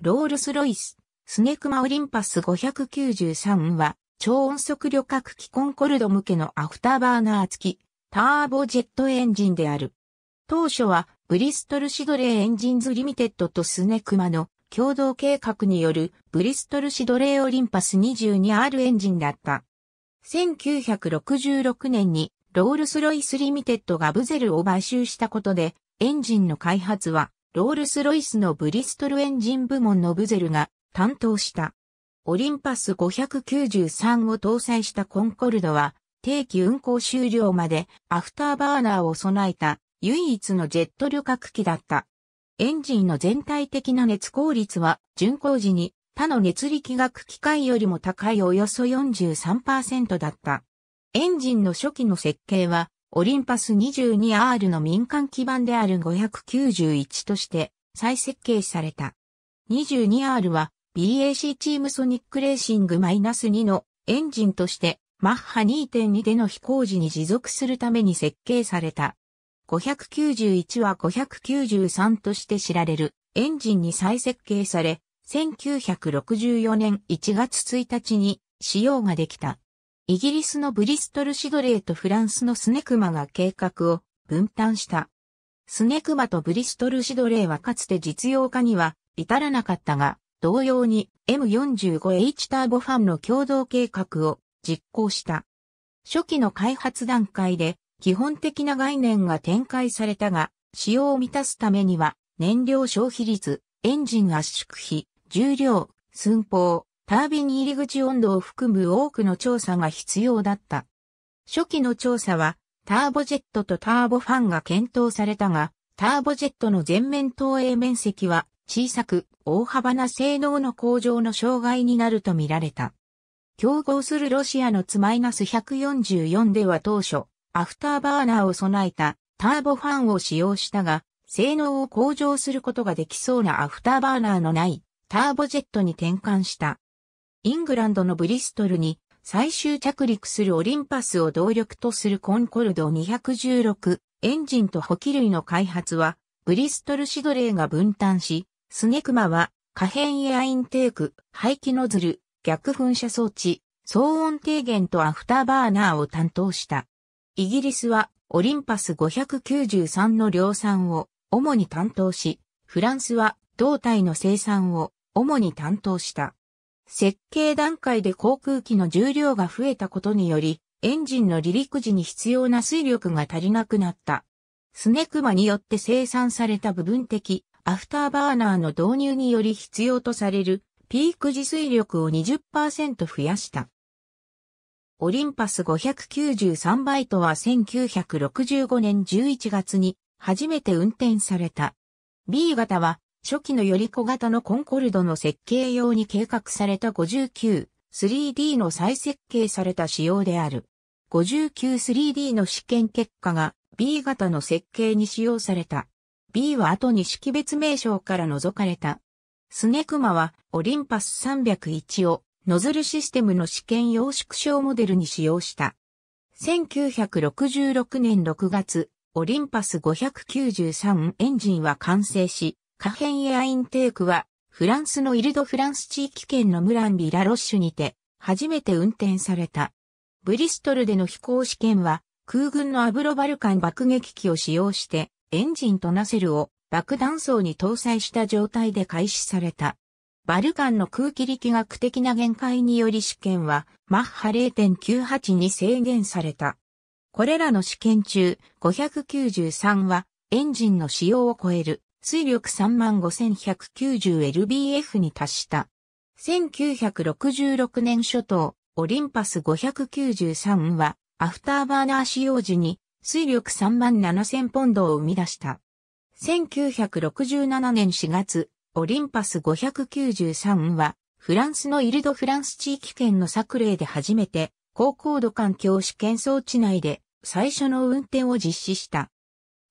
ロールス・ロイス、スネクマオリンパス593は、超音速旅客機コンコルド向けのアフターバーナー付き、ターボジェットエンジンである。当初は、ブリストル・シドレー・エンジンズ・リミテッドとスネクマの共同計画による、ブリストル・シドレー・オリンパス 22R エンジンだった。1966年に、ロールス・ロイス・リミテッドがブゼルを買収したことで、エンジンの開発は、ロールス・ロイスのブリストルエンジン部門のブゼルが担当した。オリンパス593を搭載したコンコルドは、定期運行終了までアフターバーナーを備えた唯一のジェット旅客機だった。エンジンの全体的な熱効率は、巡航時に他の熱力学機関よりも高いおよそ 43% だった。エンジンの初期の設計は、オリンパス 22R の民間基盤である591として再設計された。22R は BAC チームソニックレーシング -2 のエンジンとしてマッハ 2.2 での飛行時に持続するために設計された。591は593として知られるエンジンに再設計され、1964年1月1日に使用ができた。イギリスのブリストル・シドレーとフランスのスネクマが計画を分担した。スネクマとブリストル・シドレーはかつて実用化には至らなかったが、同様に M45H ターボファンの共同計画を実行した。初期の開発段階で基本的な概念が展開されたが、使用を満たすためには燃料消費率、エンジン圧縮比、重量、寸法、タービン入り口温度を含む多くの調査が必要だった。初期の調査は、ターボジェットとターボファンが検討されたが、ターボジェットの前面投影面積は小さく、大幅な性能の向上の障害になると見られた。競合するロシアのTu-144では当初、アフターバーナーを備えたターボファンを使用したが、性能を向上することができそうなアフターバーナーのないターボジェットに転換した。イングランドのブリストルに最終着陸するオリンパスを動力とするコンコルド216エンジンと補機類の開発はブリストルシドレーが分担し、スネクマは可変エアインテーク、排気ノズル、逆噴射装置、騒音低減とアフターバーナーを担当した。イギリスはオリンパス593の量産を主に担当し、フランスは同体の生産を主に担当した。設計段階で航空機の重量が増えたことにより、エンジンの離陸時に必要な推力が足りなくなった。スネクマによって生産された部分的アフターバーナーの導入により必要とされるピーク時推力を 20% 増やした。オリンパス593バイトは1965年11月に初めて運転された。B 型は、初期のより小型のコンコルドの設計用に計画された 59-3D の再設計された仕様である。59-3D の試験結果が B 型の設計に使用された。B は後に識別名称から除かれた。スネクマはオリンパス301をノズルシステムの試験用縮小モデルに使用した。1966年6月、オリンパス593エンジンは完成し、可変エアインテークは、フランスのイルドフランス地域圏のムランビラロッシュにて、初めて運転された。ブリストルでの飛行試験は、空軍のアブロバルカン爆撃機を使用して、エンジンとナセルを爆弾層に搭載した状態で開始された。バルカンの空気力学的な限界により試験は、マッハ 0.98 に制限された。これらの試験中、593は、エンジンの使用を超える。推力 35,190lbf に達した。1966年初頭、オリンパス593は、アフターバーナー使用時に、推力 37,000 ポンドを生み出した。1967年4月、オリンパス593は、フランスのイルドフランス地域圏のサクレーで初めて、高高度環境試験装置内で、最初の運転を実施した。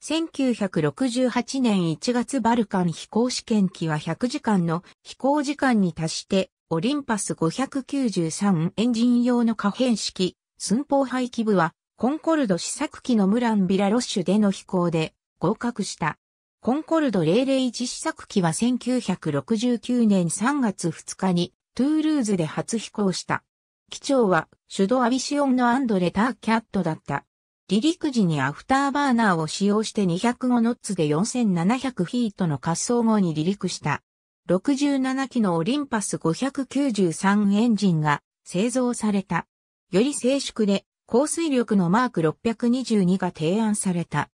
1968年1月バルカン飛行試験機は100時間の飛行時間に達して、オリンパス593エンジン用の可変式、寸法排気部は、コンコルド試作機のムランビラロッシュでの飛行で合格した。コンコルド001試作機は1969年3月2日にトゥールーズで初飛行した。機長はシュド・アビシオンのアンドレ・ターキャットだった。離陸時にアフターバーナーを使用して205ノッツで4700フィートの滑走後に離陸した。67機のオリンパス593エンジンが製造された。より静粛で高水力のマーク622が提案された。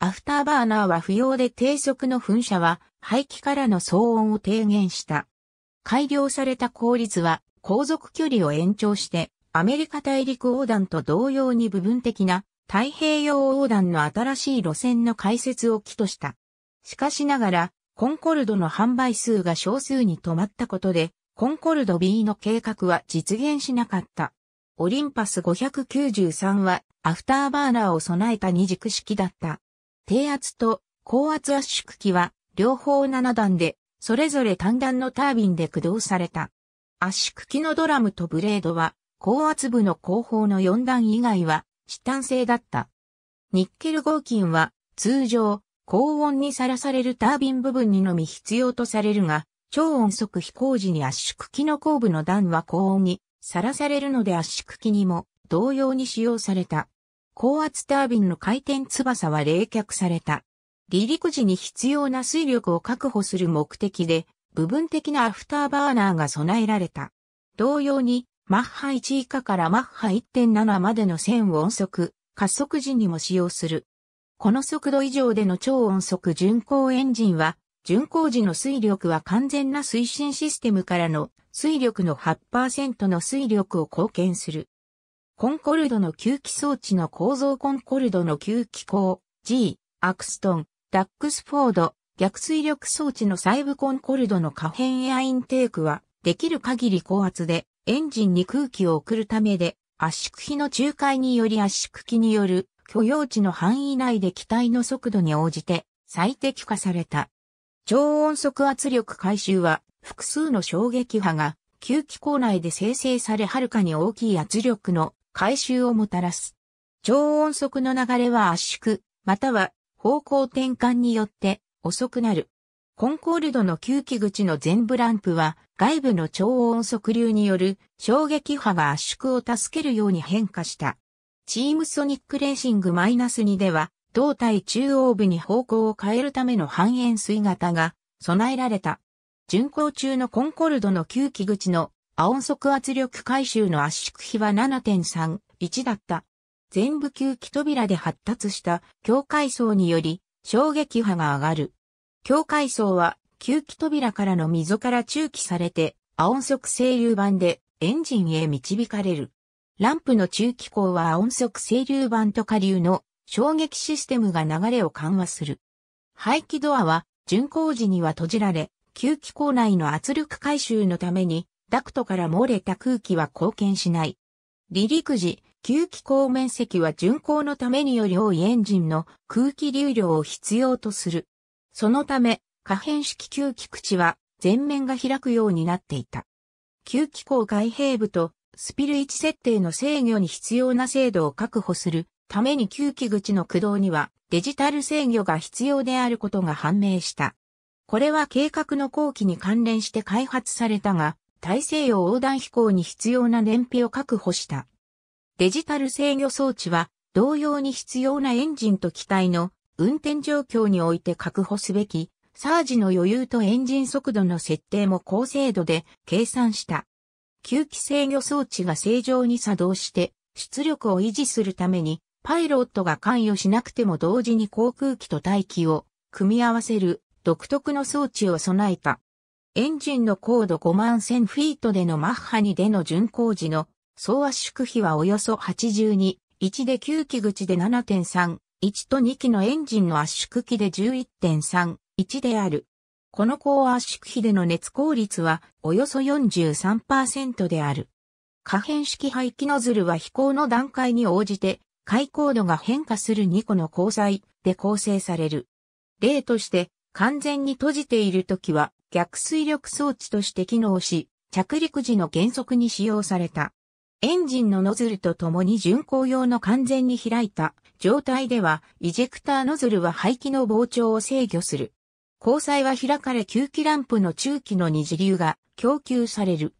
アフターバーナーは不要で低速の噴射は排気からの騒音を低減した。改良された後輪は航続距離を延長してアメリカ大陸横断と同様に部分的な太平洋横断の新しい路線の開設を基とした。しかしながらコンコルドの販売数が少数に止まったことでコンコルド B の計画は実現しなかった。オリンパス593はアフターバーナーを備えた二軸式だった。低圧と高圧圧縮機は両方7段でそれぞれ単段のタービンで駆動された。圧縮機のドラムとブレードは高圧部の後方の4段以外はチタン製だった。ニッケル合金は通常高温にさらされるタービン部分にのみ必要とされるが超音速飛行時に圧縮機の後部の段は高温にさらされるので圧縮機にも同様に使用された。高圧タービンの回転翼は冷却された。離陸時に必要な水力を確保する目的で、部分的なアフターバーナーが備えられた。同様に、マッハ1以下からマッハ 1.7 までの線を音速、加速時にも使用する。この速度以上での超音速巡航エンジンは、巡航時の水力は完全な推進システムからの水力の 8% の水力を貢献する。コンコルドの吸気装置の構造コンコルドの吸気口 G、アクストン、ダックスフォード、逆水力装置の細部コンコルドの可変エアインテークは、できる限り高圧でエンジンに空気を送るためで、圧縮比の仲介により圧縮機による許容値の範囲内で機体の速度に応じて最適化された。超音速圧力回収は、複数の衝撃波が吸気口内で生成されはるかに大きい圧力の回収をもたらす。超音速の流れは圧縮、または方向転換によって遅くなる。コンコルドの吸気口の前部ランプは外部の超音速流による衝撃波が圧縮を助けるように変化した。チームソニックレーシング -2 では胴体中央部に方向を変えるための半円錐型が備えられた。巡航中のコンコルドの吸気口の亜音速圧力回収の圧縮比は 7.31 だった。全部吸気扉で発達した境界層により衝撃波が上がる。境界層は吸気扉からの溝から注気されて亜音速整流板でエンジンへ導かれる。ランプの中気口は亜音速整流板と下流の衝撃システムが流れを緩和する。排気ドアは巡航時には閉じられ、吸気口内の圧力回収のためにダクトから漏れた空気は貢献しない。離陸時、吸気口面積は巡航のためにより多いエンジンの空気流量を必要とする。そのため、可変式吸気口は前面が開くようになっていた。吸気口開閉部とスピル位置設定の制御に必要な精度を確保するために吸気口の駆動にはデジタル制御が必要であることが判明した。これは計画の後期に関連して開発されたが、大西洋横断飛行に必要な燃費を確保した。デジタル制御装置は同様に必要なエンジンと機体の運転状況において確保すべき、サージの余裕とエンジン速度の設定も高精度で計算した。吸気制御装置が正常に作動して出力を維持するためにパイロットが関与しなくても同時に航空機と大気を組み合わせる独特の装置を備えた。エンジンの高度51000フィートでのマッハ2での巡航時の総圧縮比はおよそ82.1で吸気口で 7.31 と2機のエンジンの圧縮機で 11.31 である。この高圧縮比での熱効率はおよそ 43% である。可変式排気ノズルは飛行の段階に応じて開口度が変化する2個の交際で構成される。例として完全に閉じているときは逆水力装置として機能し、着陸時の減速に使用された。エンジンのノズルとともに巡航用の完全に開いた状態では、イジェクターノズルは排気の膨張を制御する。鋼載は開かれ9基ランプの中期の二次流が供給される。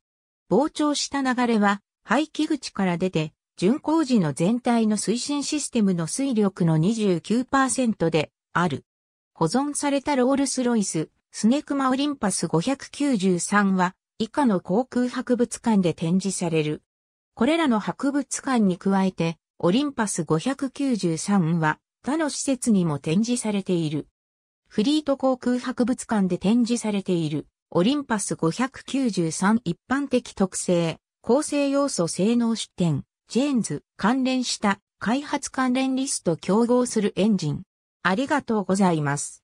膨張した流れは排気口から出て、巡航時の全体の推進システムの推力の 29% である。保存されたロールスロイス、スネクマオリンパス593は以下の航空博物館で展示される。これらの博物館に加えて、オリンパス593は他の施設にも展示されている。フリート航空博物館で展示されているオリンパス593一般的特性、構成要素性能出展。ジェーンズ関連した開発関連リスト競合するエンジン。ありがとうございます。